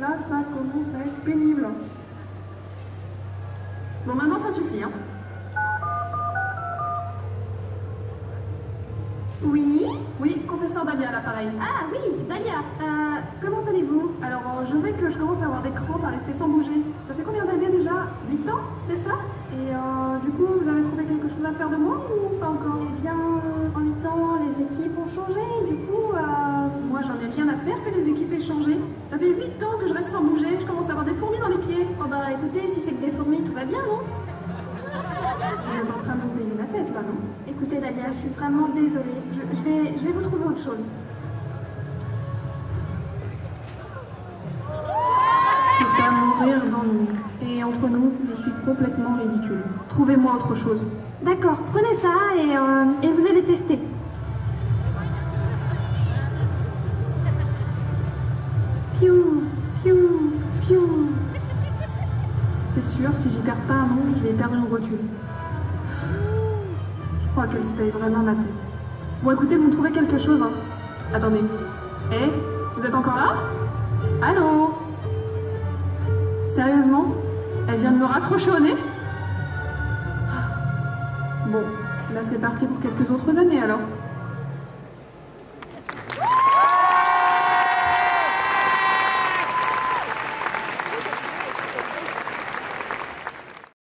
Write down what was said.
Là, ça commence à être pénible. Bon, maintenant, ça suffit, hein. Oui? Oui, Confesseur Dhalia à l'appareil. Ah oui, Dhalia, comment allez-vous? Alors, je vais que je commence à avoir des crampes à rester sans bouger. Ça fait combien d'années déjà? 8 ans, c'est ça? Et du coup, vous avez trouvé quelque chose à faire de moi ou pas encore? Eh bien, en 8 ans, les équipes ont changé, du coup... Moi, j'en ai rien à faire que les équipes aient changé. Ça fait 8 ans que je reste sans bouger, je commence à avoir des fourmis dans les pieds. Oh bah écoutez, si c'est que des fourmis, tout va bien, non? Vous êtes en train de me la tête, là, non? Écoutez, Dhalia, je suis vraiment désolée. Je vais vous trouver autre chose. Je vais mourir d'ennui. Et entre nous, je suis complètement ridicule. Trouvez-moi autre chose. D'accord, prenez ça et vous allez tester. Piou, piou, piou. C'est sûr, si j'y perds pas un nom, je vais perdre une rotule. Je crois qu'elle se paye vraiment ma tête. Bon, écoutez, vous me trouvez quelque chose, hein. Attendez. Eh, vous êtes encore là? Allô? Sérieusement? Elle vient de me raccrocher au nez? Bon, là c'est parti pour quelques autres années alors.